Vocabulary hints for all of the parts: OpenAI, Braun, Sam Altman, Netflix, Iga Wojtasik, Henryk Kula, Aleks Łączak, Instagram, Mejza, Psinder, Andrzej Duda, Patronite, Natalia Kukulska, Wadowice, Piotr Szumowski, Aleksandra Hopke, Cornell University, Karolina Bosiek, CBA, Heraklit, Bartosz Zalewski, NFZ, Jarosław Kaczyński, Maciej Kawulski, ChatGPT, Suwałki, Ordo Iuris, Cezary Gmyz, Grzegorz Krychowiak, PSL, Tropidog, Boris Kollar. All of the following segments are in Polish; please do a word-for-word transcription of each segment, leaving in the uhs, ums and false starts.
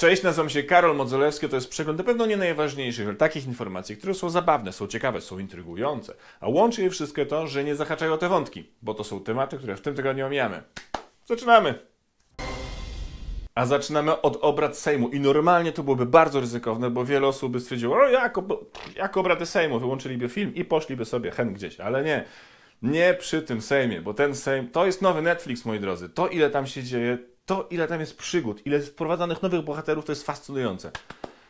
Cześć, nazywam się Karol Modzelewski, to jest przegląd na pewno nie najważniejszych, ale takich informacji, które są zabawne, są ciekawe, są intrygujące, a łączy je wszystkie to, że nie zahaczają o te wątki, bo to są tematy, które w tym tygodniu omijamy. Zaczynamy! A zaczynamy od obrad Sejmu i normalnie to byłoby bardzo ryzykowne, bo wiele osób by stwierdziło, o jak, ob jak obrady Sejmu, wyłączyliby film i poszliby sobie hen gdzieś, ale nie. Nie przy tym Sejmie, bo ten Sejm, to jest nowy Netflix, moi drodzy, to ile tam się dzieje, to ile tam jest przygód, ile wprowadzanych nowych bohaterów, to jest fascynujące.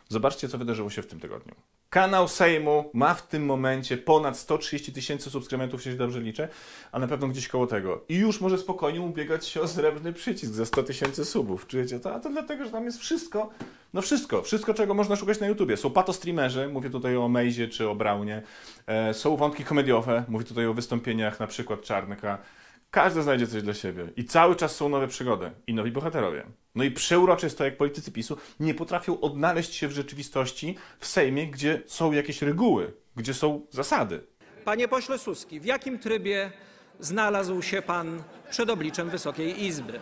Zobaczcie, co wydarzyło się w tym tygodniu. Kanał Sejmu ma w tym momencie ponad sto trzydzieści tysięcy subskrybentów, jeśli dobrze liczę, a na pewno gdzieś koło tego. I już może spokojnie ubiegać się o srebrny przycisk za sto tysięcy subów. Czujecie to? A to dlatego, że tam jest wszystko, no wszystko, wszystko, czego można szukać na YouTubie. Są patostreamerzy, mówię tutaj o Mejzie czy o Braunie. E, są wątki komediowe, mówię tutaj o wystąpieniach na przykład Czarnka. Każdy znajdzie coś dla siebie i cały czas są nowe przygody i nowi bohaterowie. No i przeurocze jest to, jak politycy PiSu nie potrafią odnaleźć się w rzeczywistości w Sejmie, gdzie są jakieś reguły, gdzie są zasady. Panie pośle Suski, w jakim trybie znalazł się pan przed obliczem Wysokiej Izby?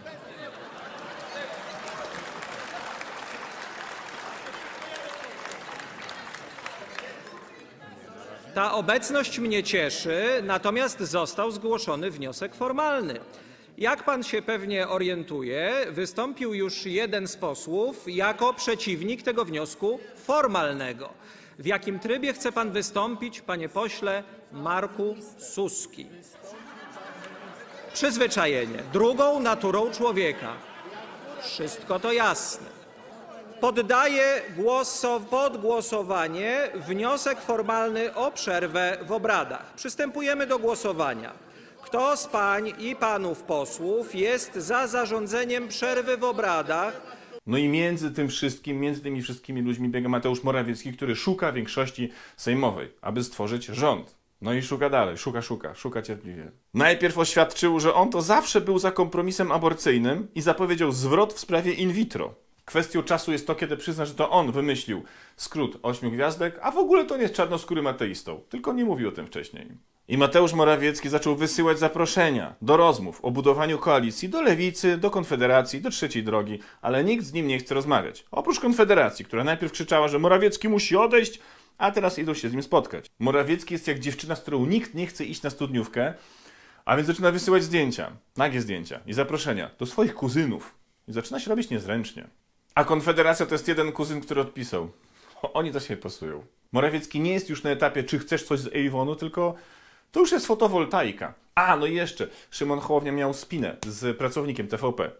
Ta obecność mnie cieszy, natomiast został zgłoszony wniosek formalny. Jak pan się pewnie orientuje, wystąpił już jeden z posłów jako przeciwnik tego wniosku formalnego. W jakim trybie chce pan wystąpić, panie pośle Marku Suski? Przyzwyczajenie, drugą naturą człowieka. Wszystko to jasne. Poddaję pod głosowanie wniosek formalny o przerwę w obradach. Przystępujemy do głosowania. Kto z pań i panów posłów jest za zarządzeniem przerwy w obradach? No i między tym wszystkim, między tymi wszystkimi ludźmi biega Mateusz Morawiecki, który szuka większości sejmowej, aby stworzyć rząd. No i szuka dalej, szuka, szuka, szuka cierpliwie. Najpierw oświadczył, że on to zawsze był za kompromisem aborcyjnym i zapowiedział zwrot w sprawie in vitro. Kwestią czasu jest to, kiedy przyzna, że to on wymyślił skrót ośmiu gwiazdek, a w ogóle to nie jest czarnoskórym ateistą, tylko nie mówił o tym wcześniej. I Mateusz Morawiecki zaczął wysyłać zaproszenia do rozmów o budowaniu koalicji do Lewicy, do Konfederacji, do Trzeciej Drogi, ale nikt z nim nie chce rozmawiać. Oprócz Konfederacji, która najpierw krzyczała, że Morawiecki musi odejść, a teraz idą się z nim spotkać. Morawiecki jest jak dziewczyna, z którą nikt nie chce iść na studniówkę, a więc zaczyna wysyłać zdjęcia, nagie zdjęcia i zaproszenia do swoich kuzynów. I zaczyna się robić niezręcznie. A Konfederacja to jest jeden kuzyn, który odpisał. Oni też się pasują. Morawiecki nie jest już na etapie, czy chcesz coś z Ejwonu, tylko to już jest fotowoltaika. A, no i jeszcze, Szymon Hołownia miał spinę z pracownikiem T V P.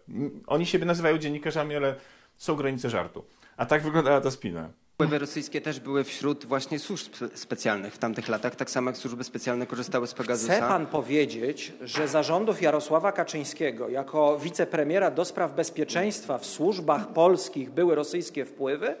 Oni siebie nazywają dziennikarzami, ale są granice żartu. A tak wyglądała ta spina. Wpływy rosyjskie też były wśród właśnie służb specjalnych w tamtych latach, tak samo jak służby specjalne korzystały z Pegasusa. Chce pan powiedzieć, że za rządów Jarosława Kaczyńskiego jako wicepremiera do spraw bezpieczeństwa w służbach polskich były rosyjskie wpływy?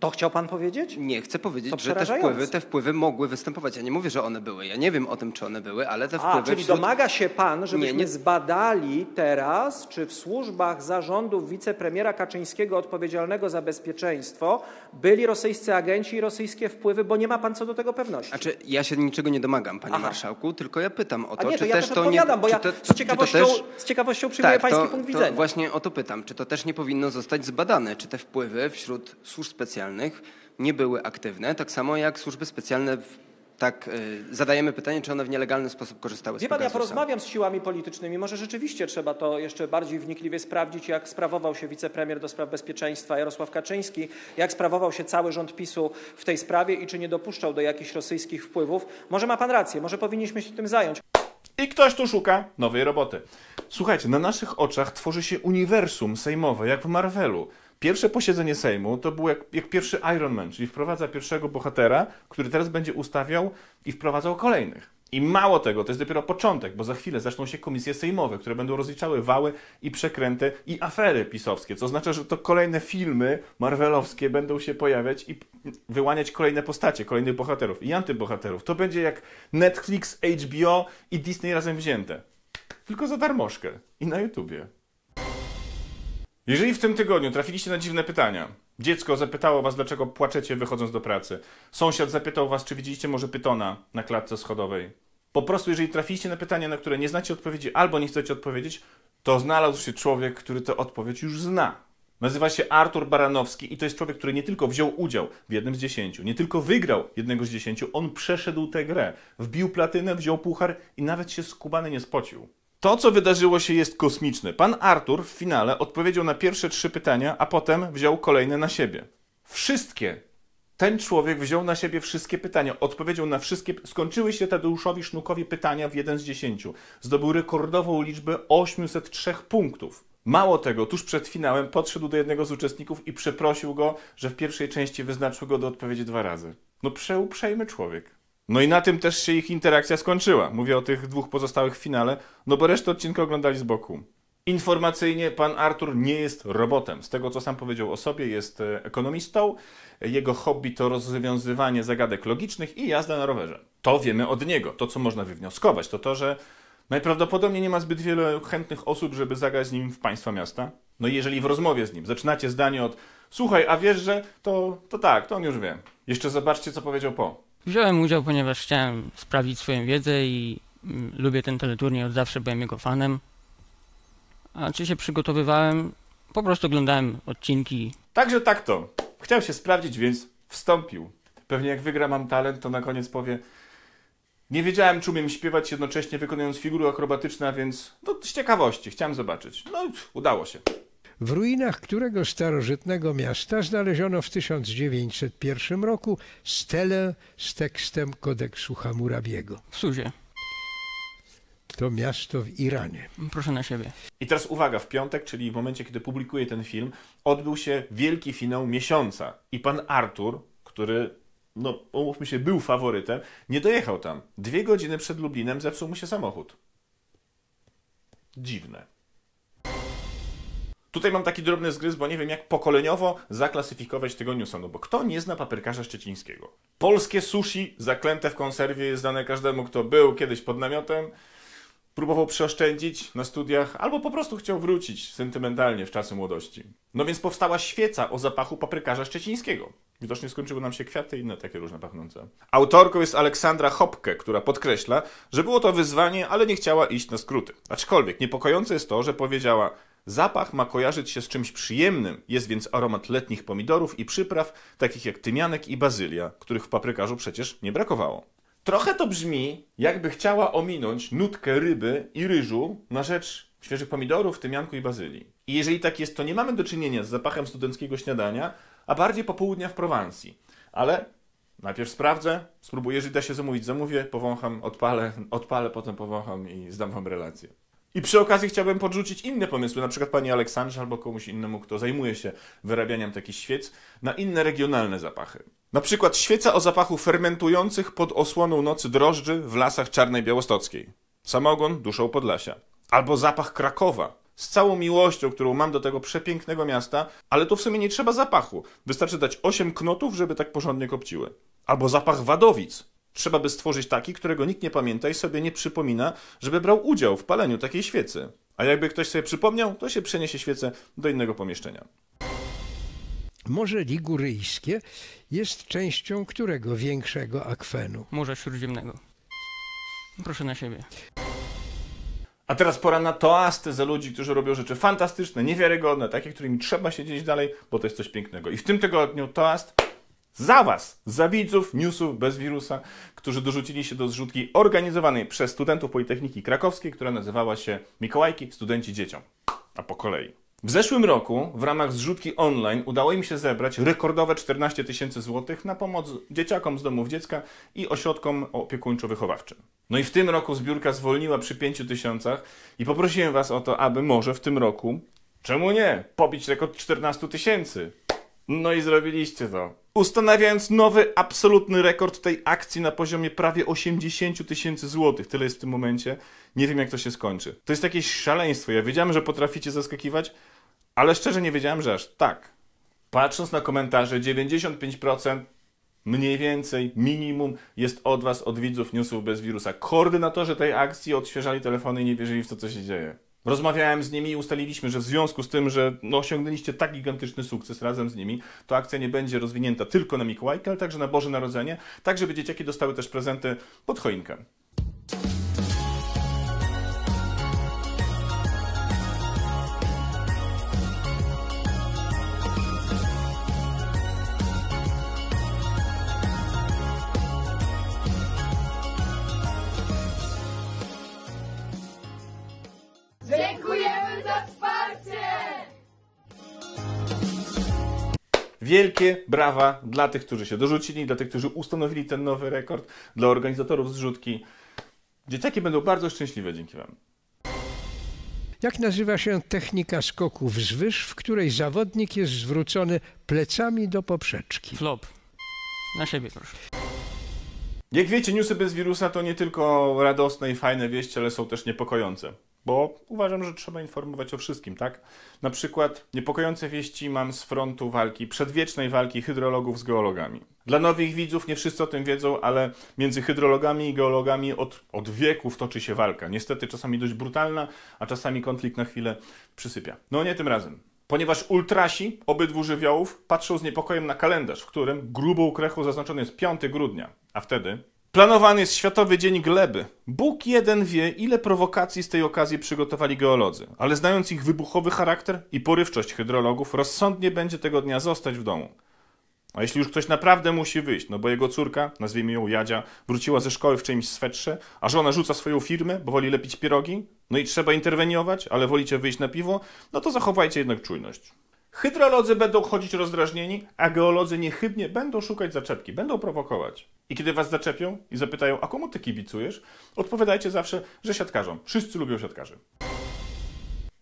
To chciał pan powiedzieć? Nie, chcę powiedzieć, że te wpływy, te wpływy mogły występować. Ja nie mówię, że one były. Ja nie wiem o tym, czy one były, ale te wpływy... A, czyli wśród... domaga się pan, żebyśmy nie, nie zbadali teraz, czy w służbach zarządów wicepremiera Kaczyńskiego odpowiedzialnego za bezpieczeństwo byli rosyjscy agenci i rosyjskie wpływy, bo nie ma pan co do tego pewności. Znaczy, ja się niczego nie domagam, panie Aha. marszałku, tylko ja pytam o to, A nie, to czy ja też to nie... bo ja to, z, ciekawością, to też... z ciekawością przyjmuję tak, pański to, punkt widzenia. To właśnie o to pytam, czy to też nie powinno zostać zbadane, czy te wpływy wśród służb specjalnych nie były aktywne, tak samo jak służby specjalne, tak yy, zadajemy pytanie, czy one w nielegalny sposób korzystały z Pegasusa. Wie pan, ja porozmawiam z siłami politycznymi, może rzeczywiście trzeba to jeszcze bardziej wnikliwie sprawdzić, jak sprawował się wicepremier do spraw bezpieczeństwa Jarosław Kaczyński, jak sprawował się cały rząd PiSu w tej sprawie i czy nie dopuszczał do jakichś rosyjskich wpływów. Może ma pan rację, może powinniśmy się tym zająć. I ktoś tu szuka nowej roboty. Słuchajcie, na naszych oczach tworzy się uniwersum sejmowe, jak w Marvelu. Pierwsze posiedzenie Sejmu to był jak, jak pierwszy Iron Man, czyli wprowadza pierwszego bohatera, który teraz będzie ustawiał i wprowadzał kolejnych. I mało tego, to jest dopiero początek, bo za chwilę zaczną się komisje sejmowe, które będą rozliczały wały i przekręty i afery pisowskie, co oznacza, że to kolejne filmy marvelowskie będą się pojawiać i wyłaniać kolejne postacie, kolejnych bohaterów i antybohaterów. To będzie jak Netflix, H B O i Disney razem wzięte. Tylko za darmożkę i na YouTubie. Jeżeli w tym tygodniu trafiliście na dziwne pytania, dziecko zapytało was, dlaczego płaczecie wychodząc do pracy, sąsiad zapytał was, czy widzieliście może pytona na klatce schodowej. Po prostu jeżeli trafiliście na pytania, na które nie znacie odpowiedzi albo nie chcecie odpowiedzieć, to znalazł się człowiek, który tę odpowiedź już zna. Nazywa się Artur Baranowski i to jest człowiek, który nie tylko wziął udział w jednym z dziesięciu, nie tylko wygrał jednego z dziesięciu, on przeszedł tę grę, wbił platynę, wziął puchar i nawet się z Kubany nie spocił. To, co wydarzyło się, jest kosmiczne. Pan Artur w finale odpowiedział na pierwsze trzy pytania, a potem wziął kolejne na siebie. Wszystkie. Ten człowiek wziął na siebie wszystkie pytania, odpowiedział na wszystkie, skończyły się Tadeuszowi Sznukowi pytania w jeden z dziesięciu. Zdobył rekordową liczbę osiemset trzy punktów. Mało tego, tuż przed finałem podszedł do jednego z uczestników i przeprosił go, że w pierwszej części wyznaczył go do odpowiedzi dwa razy. No przeuprzejmy człowiek. No i na tym też się ich interakcja skończyła. Mówię o tych dwóch pozostałych w finale, no bo resztę odcinka oglądali z boku. Informacyjnie pan Artur nie jest robotem. Z tego, co sam powiedział o sobie, jest ekonomistą. Jego hobby to rozwiązywanie zagadek logicznych i jazda na rowerze. To wiemy od niego. To, co można wywnioskować, to to, że najprawdopodobniej nie ma zbyt wiele chętnych osób, żeby zagrać z nim w państwa miasta. No i jeżeli w rozmowie z nim zaczynacie zdanie od słuchaj, a wiesz, że to, to tak, to on już wie. Jeszcze zobaczcie, co powiedział po. Wziąłem udział, ponieważ chciałem sprawdzić swoją wiedzę i mm, lubię ten teleturniej, od zawsze byłem jego fanem. A czy się przygotowywałem? Po prostu oglądałem odcinki. Także tak to. Chciał się sprawdzić, więc wstąpił. Pewnie jak wygra Mam Talent, to na koniec powie nie wiedziałem, czy umiem śpiewać jednocześnie wykonując figury akrobatyczne, więc no, z ciekawości chciałem zobaczyć. No udało się. W ruinach którego starożytnego miasta znaleziono w tysiąc dziewięćset pierwszym roku stelę z tekstem kodeksu Hammurabiego? W Suzie. To miasto w Iranie. Proszę na siebie. I teraz uwaga, w piątek, czyli w momencie, kiedy publikuję ten film, odbył się wielki finał miesiąca. I pan Artur, który, no umówmy się, był faworytem, nie dojechał tam. Dwie godziny przed Lublinem zepsuł mu się samochód. Dziwne. Tutaj mam taki drobny zgryz, bo nie wiem, jak pokoleniowo zaklasyfikować tego newsa, no bo kto nie zna Papierkarza Szczecińskiego? Polskie sushi zaklęte w konserwie jest znane każdemu, kto był kiedyś pod namiotem, próbował przeoszczędzić na studiach, albo po prostu chciał wrócić sentymentalnie w czasy młodości. No więc powstała świeca o zapachu Papierkarza Szczecińskiego. Widocznie skończyły nam się kwiaty i inne takie różne pachnące. Autorką jest Aleksandra Hopke, która podkreśla, że było to wyzwanie, ale nie chciała iść na skróty. Aczkolwiek niepokojące jest to, że powiedziała: zapach ma kojarzyć się z czymś przyjemnym, jest więc aromat letnich pomidorów i przypraw, takich jak tymianek i bazylia, których w paprykarzu przecież nie brakowało. Trochę to brzmi, jakby chciała ominąć nutkę ryby i ryżu na rzecz świeżych pomidorów, tymianku i bazylii. I jeżeli tak jest, to nie mamy do czynienia z zapachem studenckiego śniadania, a bardziej popołudnia w Prowansji. Ale najpierw sprawdzę, spróbuję, jeżeli da się zamówić, zamówię, powącham, odpalę, odpalę, potem powącham i zdam wam relację. I przy okazji chciałbym podrzucić inne pomysły, na przykład pani Aleksandrze albo komuś innemu, kto zajmuje się wyrabianiem takich świec, na inne regionalne zapachy. Na przykład świeca o zapachu fermentujących pod osłoną nocy drożdży w lasach Czarnej Białostockiej. Samogon duszą Podlasia. Albo zapach Krakowa. Z całą miłością, którą mam do tego przepięknego miasta, ale tu w sumie nie trzeba zapachu. Wystarczy dać osiem knotów, żeby tak porządnie kopciły. Albo zapach Wadowic. Trzeba by stworzyć taki, którego nikt nie pamięta i sobie nie przypomina, żeby brał udział w paleniu takiej świecy. A jakby ktoś sobie przypomniał, to się przeniesie świecę do innego pomieszczenia. Morze Liguryjskie jest częścią którego większego akwenu? Morza Śródziemnego. Proszę na siebie. A teraz pora na toasty za ludzi, którzy robią rzeczy fantastyczne, niewiarygodne, takie, którymi trzeba się dzielić dalej, bo to jest coś pięknego. I w tym tygodniu toast za was, za widzów Newsów Bez Wirusa, którzy dorzucili się do zrzutki organizowanej przez studentów Politechniki Krakowskiej, która nazywała się Mikołajki Studenci Dzieciom. A po kolei. W zeszłym roku w ramach zrzutki online udało im się zebrać rekordowe czternaście tysięcy złotych na pomoc dzieciakom z domów dziecka i ośrodkom opiekuńczo-wychowawczym. No i w tym roku zbiórka zwolniła przy pięciu tysiącach i poprosiłem was o to, aby może w tym roku, czemu nie, pobić rekord czternastu tysięcy. No i zrobiliście to. Ustanawiając nowy, absolutny rekord tej akcji na poziomie prawie osiemdziesięciu tysięcy złotych. Tyle jest w tym momencie. Nie wiem, jak to się skończy. To jest jakieś szaleństwo. Ja wiedziałem, że potraficie zaskakiwać, ale szczerze nie wiedziałem, że aż tak. Patrząc na komentarze, dziewięćdziesiąt pięć procent mniej więcej, minimum jest od was, od widzów Newsów Bez Wirusa. Koordynatorzy tej akcji odświeżali telefony i nie wierzyli w to, co się dzieje. Rozmawiałem z nimi i ustaliliśmy, że w związku z tym, że no, osiągnęliście tak gigantyczny sukces razem z nimi, to akcja nie będzie rozwinięta tylko na Mikołajkę, ale także na Boże Narodzenie, tak żeby dzieciaki dostały też prezenty pod choinkę. Wielkie brawa dla tych, którzy się dorzucili, dla tych, którzy ustanowili ten nowy rekord, dla organizatorów zrzutki. Dzieciaki będą bardzo szczęśliwe dzięki wam. Jak nazywa się technika skoku wzwyż, w której zawodnik jest zwrócony plecami do poprzeczki? Flop. Na siebie proszę. Jak wiecie, newsy bez wirusa to nie tylko radosne i fajne wieści, ale są też niepokojące. Bo uważam, że trzeba informować o wszystkim, tak? Na przykład niepokojące wieści mam z frontu walki, przedwiecznej walki hydrologów z geologami. Dla nowych widzów nie wszyscy o tym wiedzą, ale między hydrologami i geologami od, od wieków toczy się walka. Niestety czasami dość brutalna, a czasami konflikt na chwilę przysypia. No nie tym razem. Ponieważ ultrasi obydwu żywiołów patrzą z niepokojem na kalendarz, w którym grubą krechą zaznaczony jest piątego grudnia, a wtedy planowany jest Światowy Dzień Gleby. Bóg jeden wie, ile prowokacji z tej okazji przygotowali geolodzy, ale znając ich wybuchowy charakter i porywczość hydrologów, rozsądnie będzie tego dnia zostać w domu. A jeśli już ktoś naprawdę musi wyjść, no bo jego córka, nazwijmy ją Jadzia, wróciła ze szkoły w czyimś swetrze, a żona rzuca swoją firmę, bo woli lepić pierogi, no i trzeba interweniować, ale wolicie wyjść na piwo, no to zachowajcie jednak czujność. Hydrolodzy będą chodzić rozdrażnieni, a geolodzy niechybnie będą szukać zaczepki, będą prowokować. I kiedy was zaczepią i zapytają, a komu ty kibicujesz, odpowiadajcie zawsze, że siatkarzom. Wszyscy lubią siatkarzy.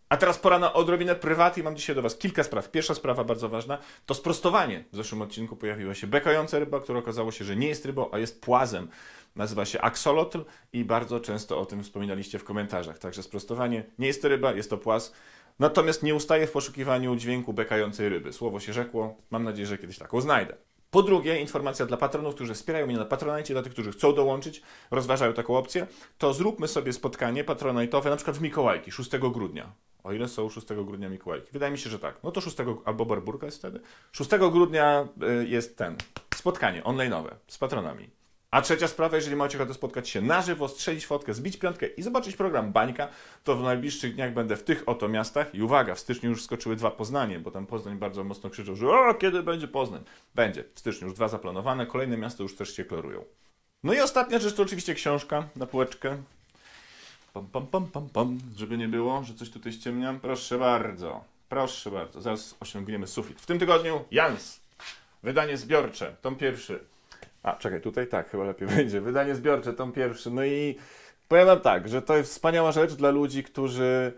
A teraz pora na odrobinę prywaty i mam dzisiaj do was kilka spraw. Pierwsza sprawa bardzo ważna to sprostowanie. W zeszłym odcinku pojawiła się bekająca ryba, która okazało się, że nie jest rybą, a jest płazem. Nazywa się axolotl i bardzo często o tym wspominaliście w komentarzach. Także sprostowanie, nie jest to ryba, jest to płaz. Natomiast nie ustaję w poszukiwaniu dźwięku bekającej ryby. Słowo się rzekło, mam nadzieję, że kiedyś taką znajdę. Po drugie, informacja dla patronów, którzy wspierają mnie na Patronite, dla tych, którzy chcą dołączyć, rozważają taką opcję, to zróbmy sobie spotkanie patronite'owe na przykład w Mikołajki, szóstego grudnia. O ile są szóstego grudnia Mikołajki? Wydaje mi się, że tak. No to szóstego, albo Barburka jest wtedy. szóstego grudnia jest ten, spotkanie online'owe z patronami. A trzecia sprawa, jeżeli macie ochotę spotkać się na żywo, strzelić fotkę, zbić piątkę i zobaczyć program Bańka, to w najbliższych dniach będę w tych oto miastach. I uwaga, w styczniu już skoczyły dwa Poznanie, bo tam Poznań bardzo mocno krzyczał, że o, kiedy będzie Poznań? Będzie. W styczniu już dwa zaplanowane, kolejne miasta już też się klarują. No i ostatnia rzecz to oczywiście książka na półeczkę. Pam, pam, pam, pam, pam. Żeby nie było, że coś tutaj ściemniam. Proszę bardzo, proszę bardzo. Zaraz osiągniemy sufit. W tym tygodniu Jans. Wydanie zbiorcze, tom pierwszy. A, czekaj, tutaj tak, chyba lepiej będzie. Wydanie zbiorcze, tom pierwszy. No i powiem wam tak, że to jest wspaniała rzecz dla ludzi, którzy,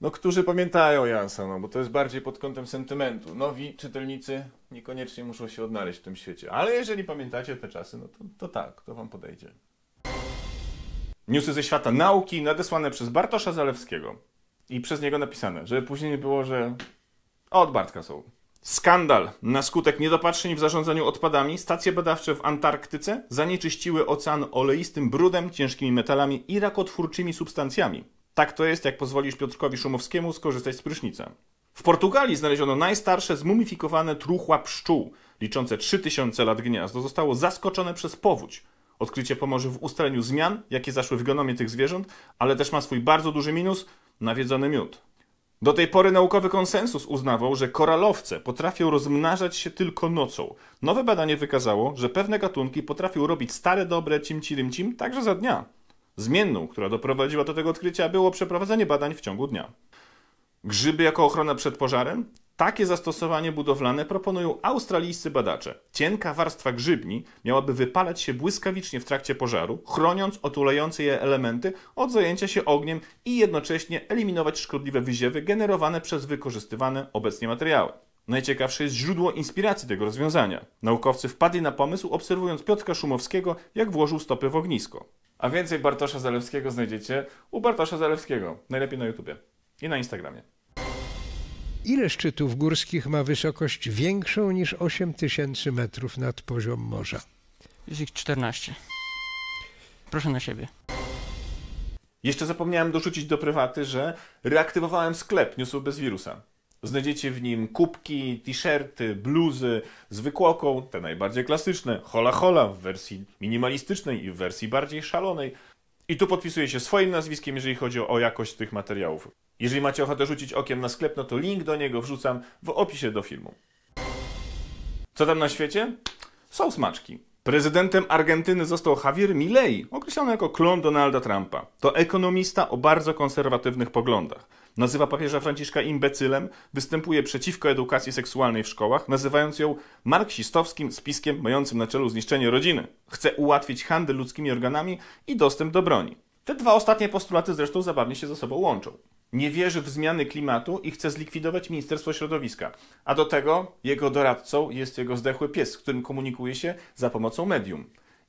no, którzy pamiętają Jansa, no, bo to jest bardziej pod kątem sentymentu. Nowi czytelnicy niekoniecznie muszą się odnaleźć w tym świecie, ale jeżeli pamiętacie te czasy, no to, to tak, to wam podejdzie. Newsy ze świata nauki nadesłane przez Bartosza Zalewskiego i przez niego napisane, żeby później nie było, że od Bartka są. Skandal. Na skutek niedopatrzeń w zarządzaniu odpadami stacje badawcze w Antarktyce zanieczyściły ocean oleistym brudem, ciężkimi metalami i rakotwórczymi substancjami. Tak to jest, jak pozwolisz Piotrkowi Szumowskiemu skorzystać z prysznica. W Portugalii znaleziono najstarsze zmumifikowane truchła pszczół, liczące trzy tysiące lat gniazdo. Zostało zaskoczone przez powódź. Odkrycie pomoże w ustaleniu zmian, jakie zaszły w genomie tych zwierząt, ale też ma swój bardzo duży minus – nawiedzony miód. Do tej pory naukowy konsensus uznawał, że koralowce potrafią rozmnażać się tylko nocą. Nowe badanie wykazało, że pewne gatunki potrafią robić stare dobre cimcirymcim także za dnia. Zmienną, która doprowadziła do tego odkrycia, było przeprowadzenie badań w ciągu dnia. Grzyby jako ochrona przed pożarem? Takie zastosowanie budowlane proponują australijscy badacze. Cienka warstwa grzybni miałaby wypalać się błyskawicznie w trakcie pożaru, chroniąc otulające je elementy od zajęcia się ogniem i jednocześnie eliminować szkodliwe wyziewy generowane przez wykorzystywane obecnie materiały. Najciekawsze jest źródło inspiracji tego rozwiązania. Naukowcy wpadli na pomysł, obserwując Piotrka Szumowskiego, jak włożył stopy w ognisko. A więcej Bartosza Zalewskiego znajdziecie u Bartosza Zalewskiego, najlepiej na YouTubie i na Instagramie. Ile szczytów górskich ma wysokość większą niż osiem tysięcy metrów nad poziom morza? Jest ich czternaście. Proszę na siebie. Jeszcze zapomniałem dorzucić do prywaty, że reaktywowałem sklep Newsów bez wirusa. Znajdziecie w nim kubki, t-shirty, bluzy z wykłoką, te najbardziej klasyczne, hola hola w wersji minimalistycznej i w wersji bardziej szalonej. I tu podpisuję się swoim nazwiskiem, jeżeli chodzi o jakość tych materiałów. Jeżeli macie ochotę rzucić okiem na sklep, no to link do niego wrzucam w opisie do filmu. Co tam na świecie? Są smaczki. Prezydentem Argentyny został Javier Milei, określony jako klon Donalda Trumpa. To ekonomista o bardzo konserwatywnych poglądach. nazywa papieża Franciszka imbecylem, występuje przeciwko edukacji seksualnej w szkołach, nazywając ją marksistowskim spiskiem mającym na celu zniszczenie rodziny. Chce ułatwić handel ludzkimi organami i dostęp do broni. Te dwa ostatnie postulaty zresztą zabawnie się ze sobą łączą. Nie wierzy w zmiany klimatu i chce zlikwidować Ministerstwo Środowiska. A do tego jego doradcą jest jego zdechły pies, z którym komunikuje się za pomocą medium.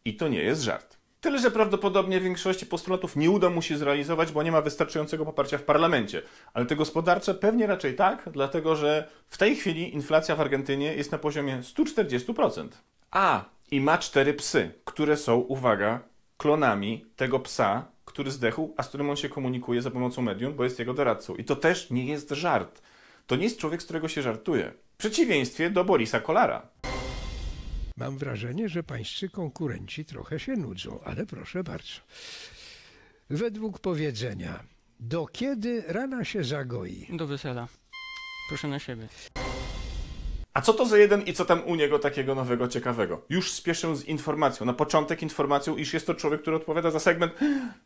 I to nie jest żart. Tyle, że prawdopodobnie większości postulatów nie uda mu się zrealizować, bo nie ma wystarczającego poparcia w parlamencie. Ale te gospodarcze pewnie raczej tak, dlatego że w tej chwili inflacja w Argentynie jest na poziomie stu czterdziestu procent. A, i ma cztery psy, które są, uwaga, klonami tego psa, który zdechł, a z którym on się komunikuje za pomocą medium, bo jest jego doradcą. I to też nie jest żart. To nie jest człowiek, z którego się żartuje. W przeciwieństwie do Borisa Kollara. Mam wrażenie, że pańscy konkurenci trochę się nudzą, ale proszę bardzo. Według powiedzenia, do kiedy rana się zagoi? Do wesela. Proszę na siebie. A co to za jeden i co tam u niego takiego nowego, ciekawego? Już spieszę z informacją, na początek informacją, iż jest to człowiek, który odpowiada za segment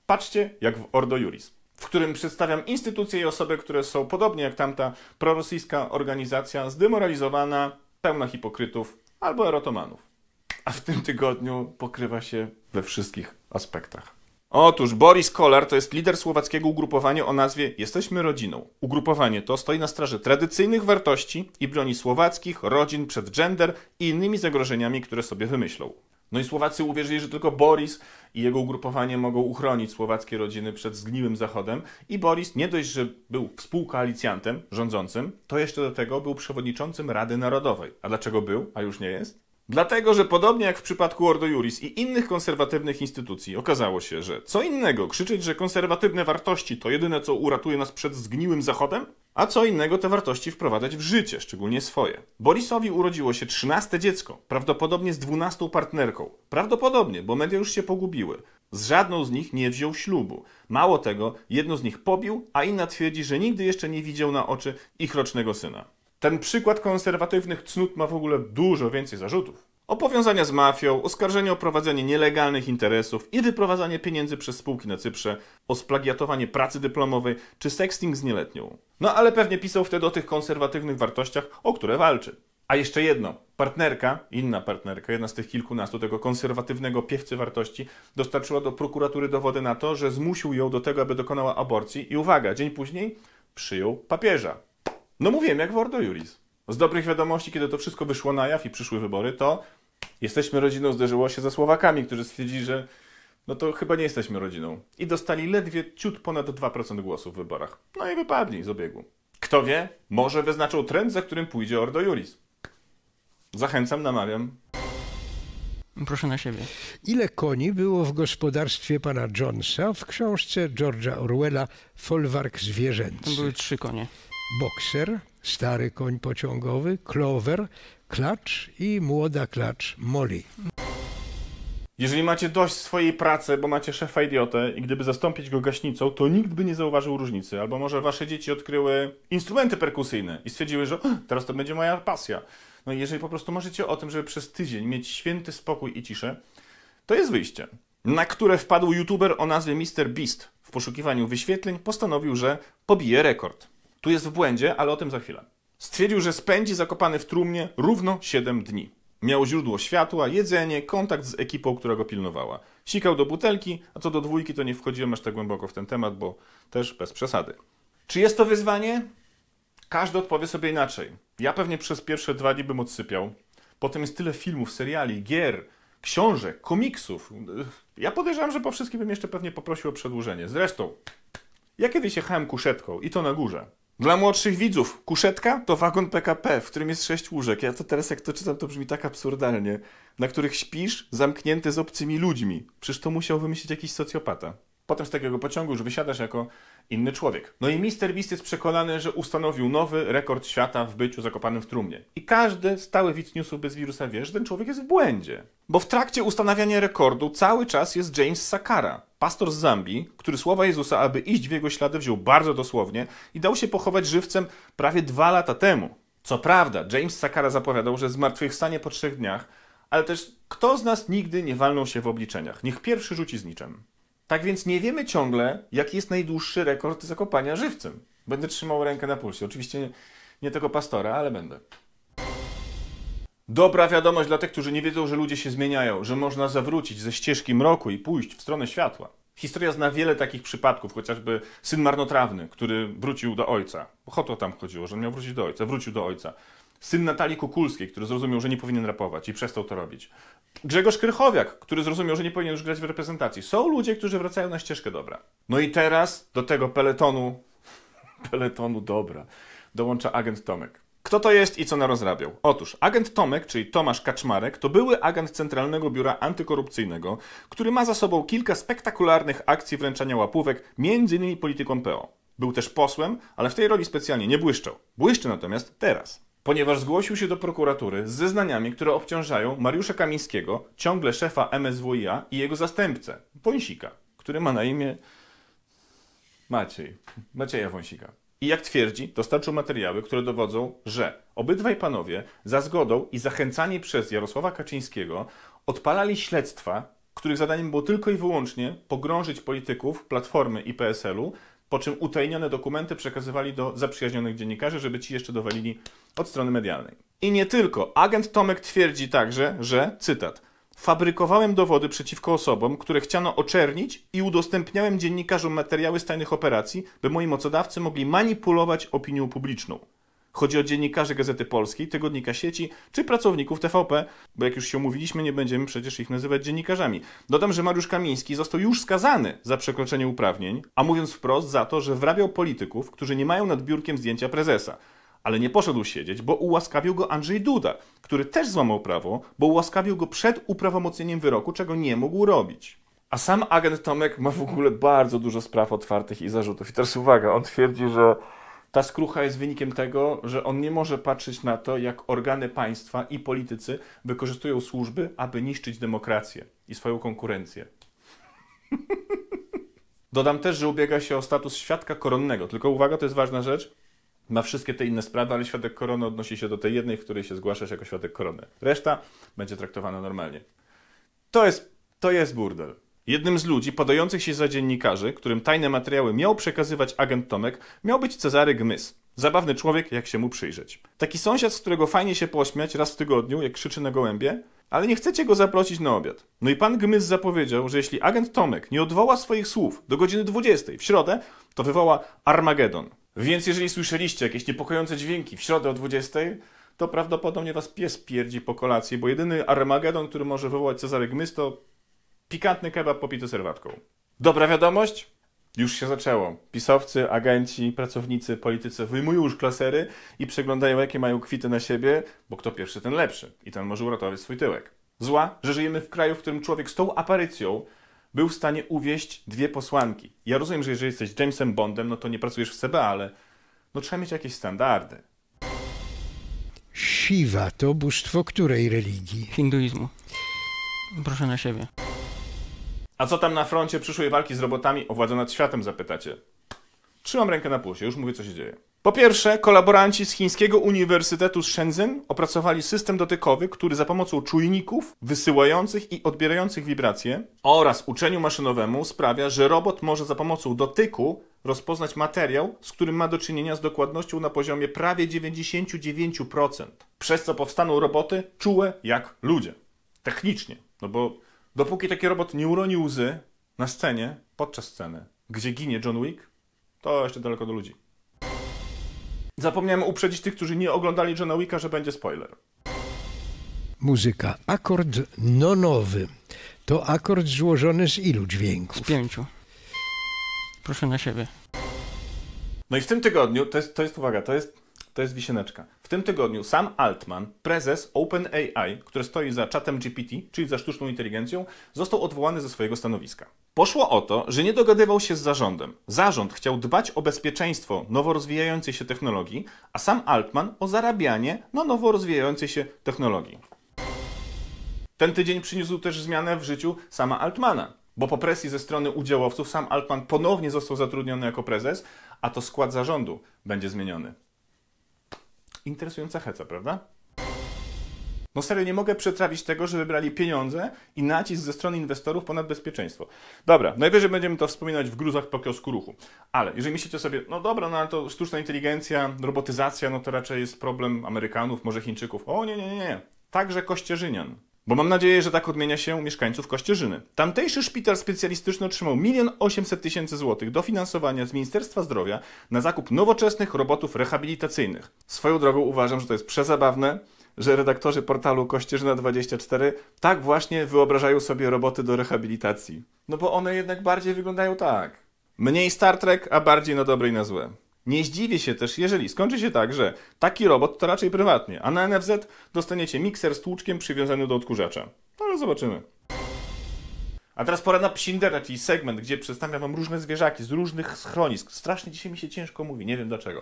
Patrzcie jak w Ordo Iuris, w którym przedstawiam instytucje i osoby, które są podobnie jak tamta prorosyjska organizacja, zdemoralizowana, pełna hipokrytów albo erotomanów. A w tym tygodniu pokrywa się we wszystkich aspektach. Otóż Boris Kollar to jest lider słowackiego ugrupowania o nazwie Jesteśmy Rodziną. Ugrupowanie to stoi na straży tradycyjnych wartości i broni słowackich, rodzin przed gender i innymi zagrożeniami, które sobie wymyślą. No i Słowacy uwierzyli, że tylko Boris i jego ugrupowanie mogą uchronić słowackie rodziny przed zgniłym Zachodem i Boris nie dość, że był współkoalicjantem rządzącym, to jeszcze do tego był przewodniczącym Rady Narodowej. A dlaczego był, a już nie jest? Dlatego, że podobnie jak w przypadku Ordo Iuris i innych konserwatywnych instytucji okazało się, że co innego krzyczeć, że konserwatywne wartości to jedyne, co uratuje nas przed zgniłym Zachodem, a co innego te wartości wprowadzać w życie, szczególnie swoje. Borisowi urodziło się trzynaste dziecko, prawdopodobnie z dwunastą partnerką. Prawdopodobnie, bo media już się pogubiły. Z żadną z nich nie wziął ślubu. Mało tego, jedno z nich pobił, a inna twierdzi, że nigdy jeszcze nie widział na oczy ich rocznego syna. Ten przykład konserwatywnych cnót ma w ogóle dużo więcej zarzutów. O powiązania z mafią, oskarżenie o prowadzenie nielegalnych interesów i wyprowadzanie pieniędzy przez spółki na Cyprze, o splagiatowanie pracy dyplomowej czy sexting z nieletnią. No ale pewnie pisał wtedy o tych konserwatywnych wartościach, o które walczy. A jeszcze jedno. Partnerka, inna partnerka, jedna z tych kilkunastu, tego konserwatywnego piewcy wartości, dostarczyła do prokuratury dowody na to, że zmusił ją do tego, aby dokonała aborcji i uwaga, dzień później przyjął papieża. No mówię, jak w Ordo Iuris. Z dobrych wiadomości, kiedy to wszystko wyszło na jaw i przyszły wybory, to Jesteśmy Rodziną zderzyło się ze Słowakami, którzy stwierdzili, że no to chyba nie jesteśmy rodziną. I dostali ledwie ciut ponad dwa procent głosów w wyborach. No i wypadli z obiegu. Kto wie, może wyznaczą trend, za którym pójdzie Ordo Iuris. Zachęcam, namawiam. Proszę na siebie. Ile koni było w gospodarstwie pana Jonesa w książce George'a Orwella Folwark zwierzęcy? Były trzy konie. Bokser, stary koń pociągowy, Clover, klacz i młoda klacz Molly. Jeżeli macie dość swojej pracy, bo macie szefa idiotę i gdyby zastąpić go gaśnicą, to nikt by nie zauważył różnicy. Albo może wasze dzieci odkryły instrumenty perkusyjne i stwierdziły, że teraz to będzie moja pasja. No i jeżeli po prostu marzycie o tym, żeby przez tydzień mieć święty spokój i ciszę, to jest wyjście, na które wpadł youtuber o nazwie mister Beast. W poszukiwaniu wyświetleń postanowił, że pobije rekord. Tu jest w błędzie, ale o tym za chwilę. Stwierdził, że spędzi zakopany w trumnie równo siedem dni. Miał źródło światła, jedzenie, kontakt z ekipą, która go pilnowała. Sikał do butelki, a co do dwójki to nie wchodziłem aż tak głęboko w ten temat, bo też bez przesady. Czy jest to wyzwanie? Każdy odpowie sobie inaczej. Ja pewnie przez pierwsze dwa dni bym odsypiał. Potem jest tyle filmów, seriali, gier, książek, komiksów. Ja podejrzewam, że po wszystkim bym jeszcze pewnie poprosił o przedłużenie. Zresztą, ja kiedyś jechałem kuszetką i to na górze. Dla młodszych widzów, kuszetka to wagon P K P, w którym jest sześć łóżek. Ja to teraz jak to czytam, to brzmi tak absurdalnie. Na których śpisz zamknięty z obcymi ludźmi. Przecież to musiał wymyślić jakiś socjopata. Potem z takiego pociągu już wysiadasz jako inny człowiek. No i mister Beast jest przekonany, że ustanowił nowy rekord świata w byciu zakopanym w trumnie. I każdy stały widz Newsów bez wirusa wie, że ten człowiek jest w błędzie. Bo w trakcie ustanawiania rekordu cały czas jest James Sakara, pastor z Zambii, który słowa Jezusa, aby iść w jego ślady, wziął bardzo dosłownie i dał się pochować żywcem prawie dwa lata temu. Co prawda, James Sakara zapowiadał, że zmartwychwstanie po trzech dniach, ale też kto z nas nigdy nie walnął się w obliczeniach? Niech pierwszy rzuci z niczem. Tak więc nie wiemy ciągle, jaki jest najdłuższy rekord zakopania żywcem. Będę trzymał rękę na pulsie. Oczywiście nie, nie tego pastora, ale będę. Dobra wiadomość dla tych, którzy nie wiedzą, że ludzie się zmieniają, że można zawrócić ze ścieżki mroku i pójść w stronę światła. Historia zna wiele takich przypadków, chociażby syn marnotrawny, który wrócił do ojca. O to tam chodziło, że on miał wrócić do ojca, wrócił do ojca. Syn Natalii Kukulskiej, który zrozumiał, że nie powinien rapować i przestał to robić. Grzegorz Krychowiak, który zrozumiał, że nie powinien już grać w reprezentacji. Są ludzie, którzy wracają na ścieżkę dobra. No i teraz do tego peletonu, peletonu dobra, dołącza agent Tomek. Kto to jest i co narozrabiał? Otóż agent Tomek, czyli Tomasz Kaczmarek, to były agent Centralnego Biura Antykorupcyjnego, który ma za sobą kilka spektakularnych akcji wręczania łapówek, między innymi politykom P O. Był też posłem, ale w tej roli specjalnie nie błyszczał. Błyszczy natomiast teraz. Ponieważ zgłosił się do prokuratury z zeznaniami, które obciążają Mariusza Kamińskiego, ciągle szefa M S W I A i jego zastępcę, Wąsika, który ma na imię Maciej, Macieja Wąsika. I jak twierdzi, dostarczył materiały, które dowodzą, że obydwaj panowie za zgodą i zachęcani przez Jarosława Kaczyńskiego odpalali śledztwa, których zadaniem było tylko i wyłącznie pogrążyć polityków Platformy i P S L u, po czym utajnione dokumenty przekazywali do zaprzyjaźnionych dziennikarzy, żeby ci jeszcze dowalili od strony medialnej. I nie tylko. Agent Tomek twierdzi także, że, cytat, fabrykowałem dowody przeciwko osobom, które chciano oczernić i udostępniałem dziennikarzom materiały z tajnych operacji, by moi mocodawcy mogli manipulować opinią publiczną. Chodzi o dziennikarzy Gazety Polskiej, Tygodnika Sieci czy pracowników T V P, bo jak już się umówiliśmy, nie będziemy przecież ich nazywać dziennikarzami. Dodam, że Mariusz Kamiński został już skazany za przekroczenie uprawnień, a mówiąc wprost za to, że wrabiał polityków, którzy nie mają nad biurkiem zdjęcia prezesa. Ale nie poszedł siedzieć, bo ułaskawił go Andrzej Duda, który też złamał prawo, bo ułaskawił go przed uprawomocnieniem wyroku, czego nie mógł robić. A sam agent Tomek ma w ogóle bardzo dużo spraw otwartych i zarzutów. I teraz uwaga, on twierdzi, że ta skrucha jest wynikiem tego, że on nie może patrzeć na to, jak organy państwa i politycy wykorzystują służby, aby niszczyć demokrację i swoją konkurencję. Dodam też, że ubiega się o status świadka koronnego. Tylko uwaga, to jest ważna rzecz. Ma wszystkie te inne sprawy, ale świadek korony odnosi się do tej jednej, w której się zgłaszasz jako świadek korony. Reszta będzie traktowana normalnie. To jest, to jest burdel. Jednym z ludzi podających się za dziennikarzy, którym tajne materiały miał przekazywać agent Tomek, miał być Cezary Gmyz. Zabawny człowiek, jak się mu przyjrzeć. Taki sąsiad, z którego fajnie się pośmiać raz w tygodniu, jak krzyczy na gołębie, ale nie chcecie go zaprosić na obiad. No i pan Gmyz zapowiedział, że jeśli agent Tomek nie odwoła swoich słów do godziny dwudziestej w środę, to wywoła Armagedon. Więc jeżeli słyszeliście jakieś niepokojące dźwięki w środę o dwudziestej, to prawdopodobnie was pies pierdzi po kolacji, bo jedyny Armagedon, który może wywołać Cezary Gmyz, to pikantny kebab popity serwatką. Dobra wiadomość? Już się zaczęło. Pisowcy, agenci, pracownicy, politycy wyjmują już klasery i przeglądają, jakie mają kwity na siebie, bo kto pierwszy, ten lepszy. I ten może uratować swój tyłek. Zła, że żyjemy w kraju, w którym człowiek z tą aparycją był w stanie uwieść dwie posłanki. Ja rozumiem, że jeżeli jesteś Jamesem Bondem, no to nie pracujesz w C B A, ale no trzeba mieć jakieś standardy. Siwa to bóstwo której religii? Hinduizmu. Proszę na siebie. A co tam na froncie przyszłej walki z robotami o władzę nad światem, zapytacie? Trzymam rękę na pulsie, już mówię, co się dzieje. Po pierwsze, kolaboranci z chińskiego uniwersytetu z Shenzhen opracowali system dotykowy, który za pomocą czujników wysyłających i odbierających wibracje oraz uczeniu maszynowemu sprawia, że robot może za pomocą dotyku rozpoznać materiał, z którym ma do czynienia z dokładnością na poziomie prawie dziewięćdziesiąt dziewięć procent, przez co powstaną roboty czułe jak ludzie. Technicznie, no bo dopóki taki robot nie uroni łzy na scenie, podczas sceny, gdzie ginie John Wick, to jeszcze daleko do ludzi. Zapomniałem uprzedzić tych, którzy nie oglądali Johna Wicka, że będzie spoiler. Muzyka. Akord nonowy. To akord złożony z ilu dźwięków? Z pięciu. Proszę na siebie. No i w tym tygodniu, to jest, to jest uwaga, to jest, to jest wisieneczka. W tym tygodniu Sam Altman, prezes OpenAI, który stoi za czatem G P T, czyli za sztuczną inteligencją, został odwołany ze swojego stanowiska. Poszło o to, że nie dogadywał się z zarządem. Zarząd chciał dbać o bezpieczeństwo nowo rozwijającej się technologii, a sam Altman o zarabianie na nowo rozwijającej się technologii. Ten tydzień przyniósł też zmianę w życiu sama Altmana, bo po presji ze strony udziałowców sam Altman ponownie został zatrudniony jako prezes, a to skład zarządu będzie zmieniony. Interesująca heca, prawda? No serio, nie mogę przetrawić tego, że wybrali pieniądze i nacisk ze strony inwestorów ponad bezpieczeństwo. Dobra, najwyżej będziemy to wspominać w gruzach po kiosku ruchu. Ale jeżeli myślicie sobie, no dobra, no ale to sztuczna inteligencja, robotyzacja, no to raczej jest problem Amerykanów, może Chińczyków. O nie, nie, nie, nie. Także Kościerzynian. Bo mam nadzieję, że tak odmienia się mieszkańców Kościerzyny. Tamtejszy szpital specjalistyczny otrzymał milion osiemset tysięcy złotych dofinansowania z Ministerstwa Zdrowia na zakup nowoczesnych robotów rehabilitacyjnych. Swoją drogą uważam, że to jest przezabawne, że redaktorzy portalu Kościerzyna dwadzieścia cztery tak właśnie wyobrażają sobie roboty do rehabilitacji. No bo one jednak bardziej wyglądają tak. Mniej Star Trek, a bardziej na dobre i na złe. Nie zdziwię się też, jeżeli skończy się tak, że taki robot to raczej prywatnie, a na N F Z dostaniecie mikser z tłuczkiem przywiązany do odkurzacza. No ale zobaczymy. A teraz pora na Psindera, czyli segment, gdzie przedstawiam wam różne zwierzaki z różnych schronisk. Strasznie dzisiaj mi się ciężko mówi, nie wiem dlaczego.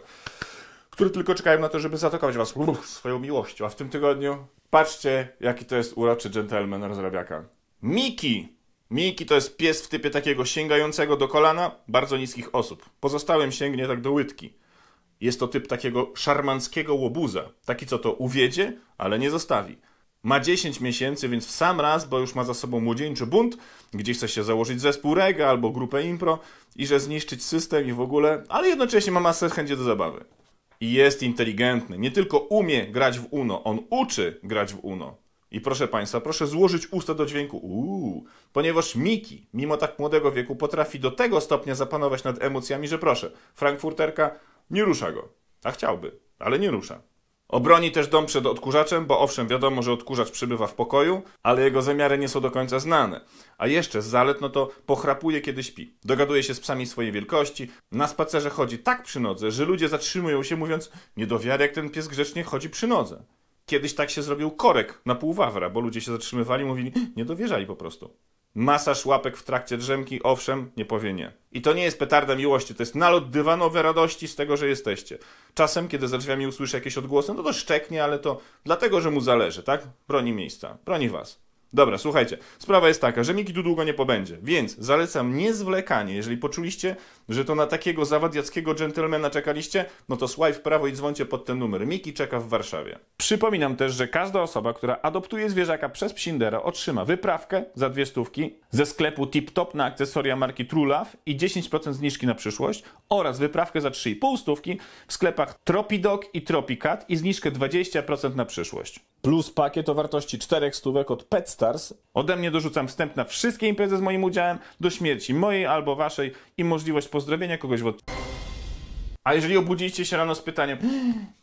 Które tylko czekają na to, żeby zatokować was swoją miłością. A w tym tygodniu patrzcie, jaki to jest uroczy dżentelmen rozrabiaka. Miki! Miki to jest pies w typie takiego sięgającego do kolana bardzo niskich osób. Pozostałym sięgnie tak do łydki. Jest to typ takiego szarmanckiego łobuza. Taki, co to uwiedzie, ale nie zostawi. Ma dziesięć miesięcy, więc w sam raz, bo już ma za sobą młodzieńczy bunt, gdzie chce się założyć zespół reggae albo grupę impro i że zniszczyć system i w ogóle, ale jednocześnie ma masę chęci do zabawy. I jest inteligentny. Nie tylko umie grać w UNO, on uczy grać w UNO. I proszę Państwa, proszę złożyć usta do dźwięku uuu, ponieważ Miki, mimo tak młodego wieku, potrafi do tego stopnia zapanować nad emocjami, że proszę, frankfurterka nie rusza go. A chciałby, ale nie rusza. Obroni też dom przed odkurzaczem, bo owszem, wiadomo, że odkurzacz przybywa w pokoju, ale jego zamiary nie są do końca znane. A jeszcze z zalet, no to pochrapuje, kiedy śpi. Dogaduje się z psami swojej wielkości. Na spacerze chodzi tak przy nodze, że ludzie zatrzymują się, mówiąc nie do wiary, jak ten pies grzecznie chodzi przy nodze. Kiedyś tak się zrobił korek na pół wawra, bo ludzie się zatrzymywali, mówili, nie dowierzali po prostu. Masaż łapek w trakcie drzemki, owszem, nie powie nie. I to nie jest petarda miłości, to jest nalot dywanowy radości z tego, że jesteście. Czasem, kiedy za drzwiami usłyszy jakieś odgłosy, no to szczeknie, ale to dlatego, że mu zależy, tak? Broni miejsca, broni was. Dobra, słuchajcie, sprawa jest taka, że Miki tu długo nie pobędzie, więc zalecam niezwlekanie. Jeżeli poczuliście, że to na takiego zawadiackiego dżentelmena czekaliście, no to swipe w prawo i dzwońcie pod ten numer. Miki czeka w Warszawie. Przypominam też, że każda osoba, która adoptuje zwierzaka przez Psindera, otrzyma wyprawkę za dwie stówki ze sklepu Tip Top na akcesoria marki True Love i dziesięć procent zniżki na przyszłość oraz wyprawkę za trzy i pół stówki w sklepach Tropidog i Tropicat i zniżkę dwadzieścia procent na przyszłość. Plus pakiet o wartości czterech stówek od Pet Stars. Ode mnie dorzucam wstęp na wszystkie imprezy z moim udziałem, do śmierci mojej albo waszej i możliwość pozdrowienia kogoś w od... A jeżeli obudziliście się rano z pytaniem,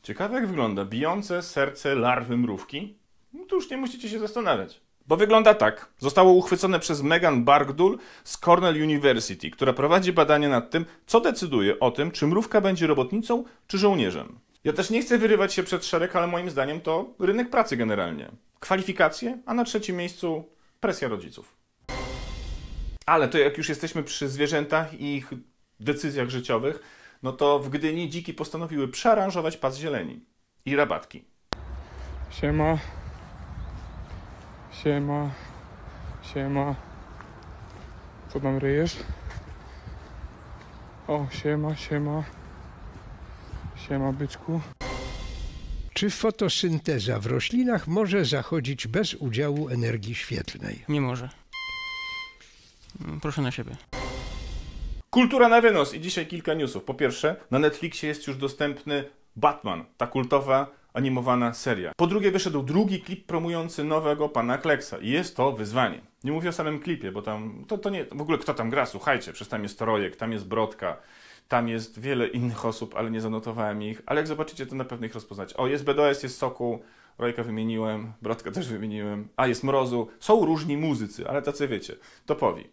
ciekawe jak wygląda bijące serce larwy mrówki, no to już nie musicie się zastanawiać. Bo wygląda tak. Zostało uchwycone przez Megan Barkdool z Cornell University, która prowadzi badania nad tym, co decyduje o tym, czy mrówka będzie robotnicą czy żołnierzem. Ja też nie chcę wyrywać się przed szereg, ale moim zdaniem to rynek pracy generalnie. Kwalifikacje, a na trzecim miejscu presja rodziców. Ale to jak już jesteśmy przy zwierzętach i ich decyzjach życiowych, no to w Gdyni dziki postanowiły przearanżować pas zieleni i rabatki. Siema. Siema. Siema. Co tam ryjesz? O, siema, siema. Siema, byczku. Czy fotosynteza w roślinach może zachodzić bez udziału energii świetlnej? Nie może. Proszę na siebie. Kultura na wynos i dzisiaj kilka newsów. Po pierwsze, na Netflixie jest już dostępny Batman, ta kultowa animowana seria. Po drugie, wyszedł drugi klip promujący nowego pana Kleksa i jest to wyzwanie. Nie mówię o samym klipie, bo tam... To, to nie... W ogóle kto tam gra? Słuchajcie, przecież tam jest Rojek, tam jest Brodka. Tam jest wiele innych osób, ale nie zanotowałem ich. Ale jak zobaczycie, to na pewno ich rozpoznacie. O, jest B D S, jest Sokół, Rojka wymieniłem, Brodka też wymieniłem, a jest Mrozu. Są różni muzycy, ale tacy wiecie, topowi.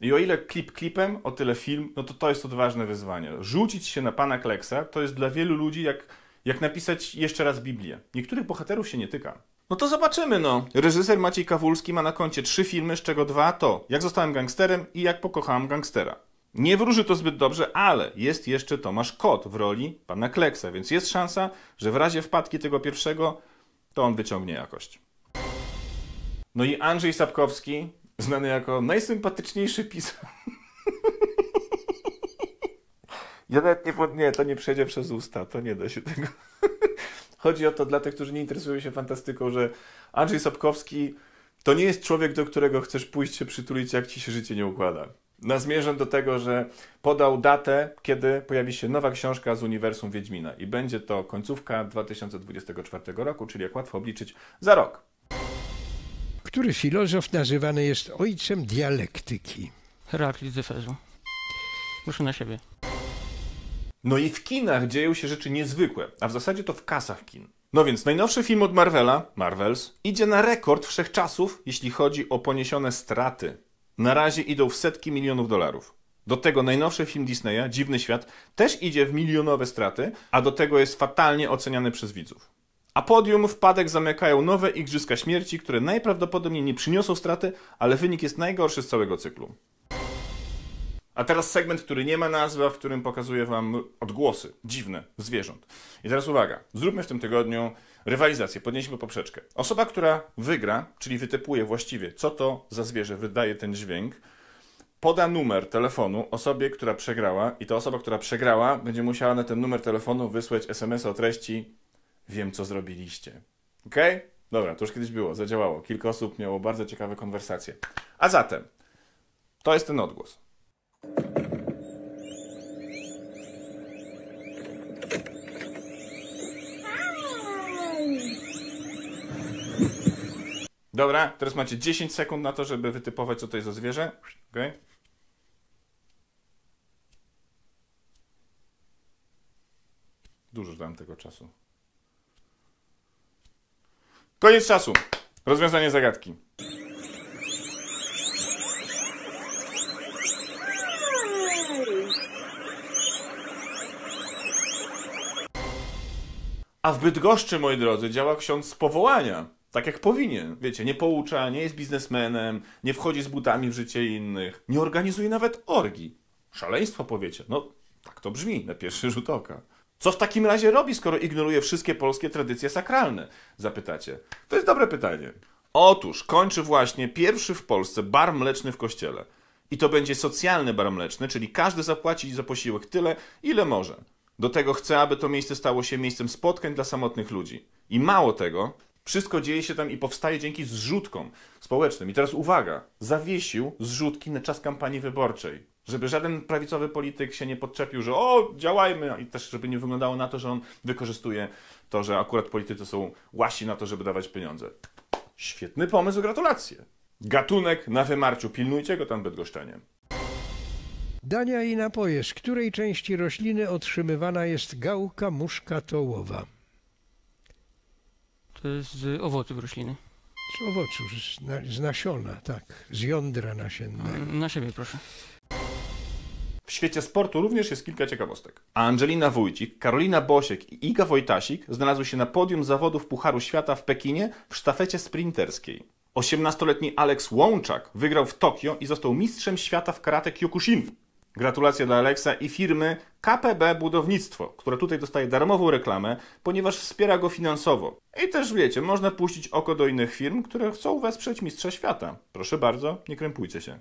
I o ile klip klipem, o tyle film, no to to jest odważne wyzwanie. Rzucić się na pana Kleksa to jest dla wielu ludzi jak, jak napisać jeszcze raz Biblię. Niektórych bohaterów się nie tyka. No to zobaczymy, no. Reżyser Maciej Kawulski ma na koncie trzy filmy, z czego dwa to Jak zostałem gangsterem i Jak pokochałem gangstera. Nie wróży to zbyt dobrze, ale jest jeszcze Tomasz Kot w roli pana Kleksa, więc jest szansa, że w razie wpadki tego pierwszego, to on wyciągnie jakość. No i Andrzej Sapkowski, znany jako najsympatyczniejszy pisarz. Ja nawet nie, nie, to nie przejdzie przez usta, to nie da się tego. Chodzi o to dla tych, którzy nie interesują się fantastyką, że Andrzej Sapkowski to nie jest człowiek, do którego chcesz pójść się przytulić, jak ci się życie nie układa. No, zmierzam do tego, że podał datę, kiedy pojawi się nowa książka z uniwersum Wiedźmina i będzie to końcówka dwa tysiące dwudziestego czwartego roku, czyli jak łatwo obliczyć, za rok. Który filozof nazywany jest ojcem dialektyki? Heraklit z Efezu. Muszę na siebie. No i w kinach dzieją się rzeczy niezwykłe, a w zasadzie to w kasach kin. No więc najnowszy film od Marvela, Marvels, idzie na rekord wszechczasów, jeśli chodzi o poniesione straty. Na razie idą w setki milionów dolarów. Do tego najnowszy film Disneya, Dziwny Świat, też idzie w milionowe straty, a do tego jest fatalnie oceniany przez widzów. A podium wpadek zamykają nowe Igrzyska Śmierci, które najprawdopodobniej nie przyniosą straty, ale wynik jest najgorszy z całego cyklu. A teraz segment, który nie ma nazwy, w którym pokazuję wam odgłosy dziwne zwierząt. I teraz uwaga, zróbmy w tym tygodniu rywalizację, podnieśmy poprzeczkę. Osoba, która wygra, czyli wytypuje właściwie, co to za zwierzę wydaje ten dźwięk, poda numer telefonu osobie, która przegrała i ta osoba, która przegrała, będzie musiała na ten numer telefonu wysłać es em es o treści "Wiem, co zrobiliście". Okej? Okay? Dobra, to już kiedyś było, zadziałało. Kilka osób miało bardzo ciekawe konwersacje. A zatem, to jest ten odgłos. Dobra, teraz macie dziesięć sekund na to, żeby wytypować, co to jest za zwierzę. Okay. Dużo dam tego czasu. Koniec czasu. Rozwiązanie zagadki. A w Bydgoszczy, moi drodzy, działa ksiądz z powołania. Tak jak powinien. Wiecie, nie poucza, nie jest biznesmenem, nie wchodzi z butami w życie innych, nie organizuje nawet orgi. Szaleństwo, powiecie. No, tak to brzmi na pierwszy rzut oka. Co w takim razie robi, skoro ignoruje wszystkie polskie tradycje sakralne? Zapytacie. To jest dobre pytanie. Otóż kończy właśnie pierwszy w Polsce bar mleczny w kościele. I to będzie socjalny bar mleczny, czyli każdy zapłaci za posiłek tyle, ile może. Do tego chce, aby to miejsce stało się miejscem spotkań dla samotnych ludzi. I mało tego, wszystko dzieje się tam i powstaje dzięki zrzutkom społecznym. I teraz uwaga, zawiesił zrzutki na czas kampanii wyborczej, żeby żaden prawicowy polityk się nie podczepił, że o, działajmy, i też żeby nie wyglądało na to, że on wykorzystuje to, że akurat politycy są łasi na to, żeby dawać pieniądze. Świetny pomysł, gratulacje. Gatunek na wymarciu, pilnujcie go tam, bydgoszczanie. Dania i napoje, z której części rośliny otrzymywana jest gałka muszkatołowa? To jest z owoców rośliny. Z owoców, z, na, z nasiona, tak. Z jądra nasiennego. Na siebie, proszę. W świecie sportu również jest kilka ciekawostek. Angelina Wójcik, Karolina Bosiek i Iga Wojtasik znalazły się na podium zawodów Pucharu Świata w Pekinie w sztafecie sprinterskiej. osiemnastoletni Aleks Łączak wygrał w Tokio i został mistrzem świata w karate Kyokushin. Gratulacje dla Aleksa i firmy K P B Budownictwo, która tutaj dostaje darmową reklamę, ponieważ wspiera go finansowo. I też wiecie, można puścić oko do innych firm, które chcą wesprzeć mistrza świata. Proszę bardzo, nie krępujcie się.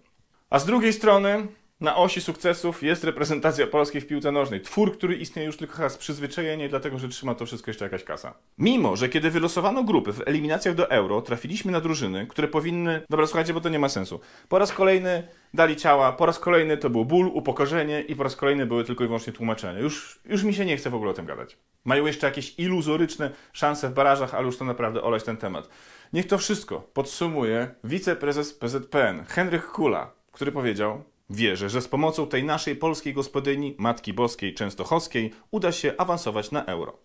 A z drugiej strony, na osi sukcesów jest reprezentacja Polski w piłce nożnej. Twór, który istnieje już tylko z przyzwyczajenia, dlatego że trzyma to wszystko jeszcze jakaś kasa. Mimo że kiedy wylosowano grupy w eliminacjach do Euro, trafiliśmy na drużyny, które powinny... Dobra, słuchajcie, bo to nie ma sensu. Po raz kolejny dali ciała, po raz kolejny to był ból, upokorzenie i po raz kolejny były tylko i wyłącznie tłumaczenia. Już, już mi się nie chce w ogóle o tym gadać. Mają jeszcze jakieś iluzoryczne szanse w barażach, ale już to naprawdę olać ten temat. Niech to wszystko podsumuje wiceprezes P Z P N Henryk Kula, który powiedział... Wierzę, że z pomocą tej naszej polskiej gospodyni, Matki Boskiej Częstochowskiej, uda się awansować na Euro.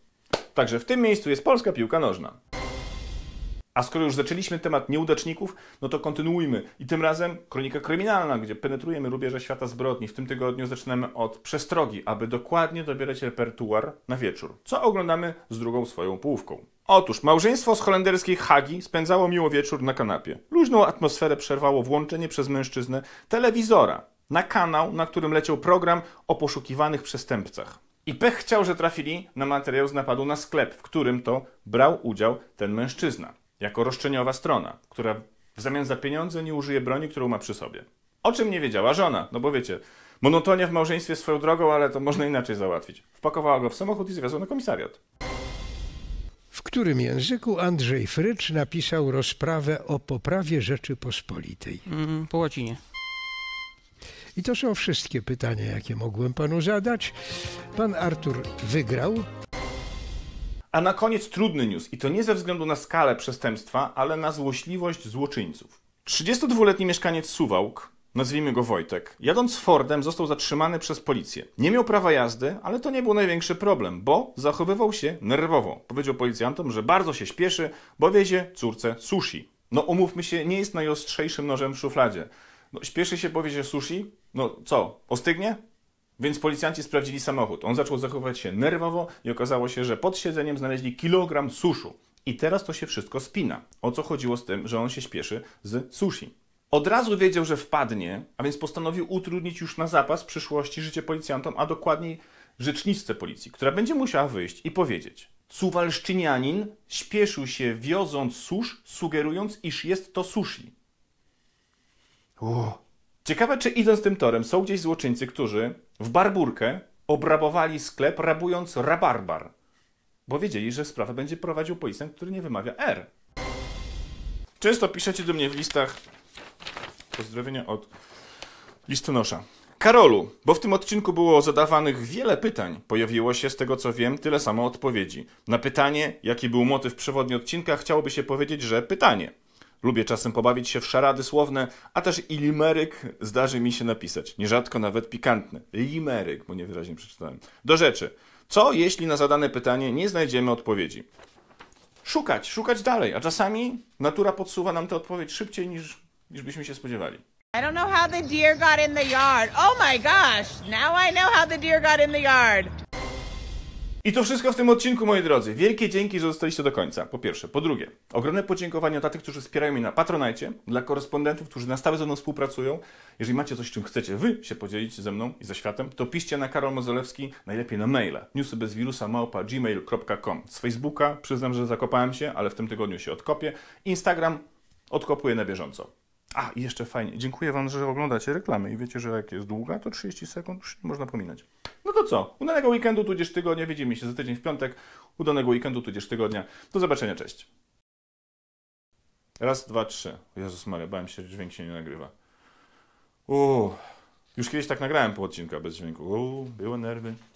Także w tym miejscu jest polska piłka nożna. A skoro już zaczęliśmy temat nieudaczników, no to kontynuujmy. I tym razem kronika kryminalna, gdzie penetrujemy rubieże świata zbrodni. W tym tygodniu zaczynamy od przestrogi, aby dokładnie dobierać repertuar na wieczór. Co oglądamy z drugą swoją połówką. Otóż małżeństwo z holenderskiej Hagi spędzało miło wieczór na kanapie. Luźną atmosferę przerwało włączenie przez mężczyznę telewizora na kanał, na którym leciał program o poszukiwanych przestępcach. I pech chciał, że trafili na materiał z napadu na sklep, w którym to brał udział ten mężczyzna. Jako roszczeniowa strona, która w zamian za pieniądze nie użyje broni, którą ma przy sobie. O czym nie wiedziała żona, no bo wiecie, monotonia w małżeństwie swoją drogą, ale to można inaczej załatwić. Wpakowała go w samochód i zwiozła na komisariat. w którym języku Andrzej Frycz napisał rozprawę o poprawie Rzeczypospolitej? Mm, po łacinie. I to są wszystkie pytania, jakie mogłem panu zadać. Pan Artur wygrał. A na koniec trudny news. I to nie ze względu na skalę przestępstwa, ale na złośliwość złoczyńców. trzydziestodwuletni mieszkaniec Suwałk, nazwijmy go Wojtek, jadąc Fordem został zatrzymany przez policję. Nie miał prawa jazdy, ale to nie był największy problem, bo zachowywał się nerwowo. Powiedział policjantom, że bardzo się śpieszy, bo wiezie córce sushi. No umówmy się, nie jest najostrzejszym nożem w szufladzie. No, śpieszy się, bo wiezie sushi? No co, ostygnie? Więc policjanci sprawdzili samochód. On zaczął zachowywać się nerwowo i okazało się, że pod siedzeniem znaleźli kilogram suszu. I teraz to się wszystko spina. O co chodziło z tym, że on się śpieszy z sushi? Od razu wiedział, że wpadnie, a więc postanowił utrudnić już na zapas przyszłości życie policjantom, a dokładniej rzeczniczce policji, która będzie musiała wyjść i powiedzieć: Suwalszczynianin śpieszył się wioząc susz, sugerując, iż jest to sushi. Uuu. Ciekawe, czy idąc tym torem są gdzieś złoczyńcy, którzy w barburkę obrabowali sklep, rabując rabarbar, bo wiedzieli, że sprawę będzie prowadził policjant, który nie wymawia R. Często piszecie do mnie w listach pozdrowienia od listonosza. Karolu, bo w tym odcinku było zadawanych wiele pytań, pojawiło się z tego co wiem tyle samo odpowiedzi. Na pytanie, jaki był motyw przewodni odcinka, chciałoby się powiedzieć, że pytanie. Lubię czasem pobawić się w szarady słowne, a też i limeryk zdarzy mi się napisać. Nierzadko nawet pikantny. Limeryk, bo niewyraźnie przeczytałem. Do rzeczy. Co jeśli na zadane pytanie nie znajdziemy odpowiedzi? Szukać, szukać dalej, a czasami natura podsuwa nam tę odpowiedź szybciej niż, niż byśmy się spodziewali. I don't know how the deer got in the yard. Oh my gosh, now I know how the deer got in the yard. I to wszystko w tym odcinku, moi drodzy. Wielkie dzięki, że zostaliście do końca, po pierwsze. Po drugie, ogromne podziękowania dla tych, którzy wspierają mnie na Patronite, dla korespondentów, którzy na stałe ze mną współpracują. Jeżeli macie coś, czym chcecie wy się podzielić ze mną i ze światem, to piszcie na Karol Modzelewski, najlepiej na maila newsy bez wirusa małpa gmail kropka com. Z Facebooka przyznam, że zakopałem się, ale w tym tygodniu się odkopię. Instagram odkopuję na bieżąco. A, i jeszcze fajnie. Dziękuję wam, że oglądacie reklamy i wiecie, że jak jest długa, to trzydzieści sekund już nie można pominąć. No to co? Udanego weekendu, tudzież tygodnia. Widzimy się za tydzień w piątek. Udanego weekendu, tudzież tygodnia. Do zobaczenia, cześć. Raz, dwa, trzy. Jezus Maria, bałem się, że dźwięk się nie nagrywa. Uuu. Już kiedyś tak nagrałem po odcinku bez dźwięku. Uuu, były nerwy.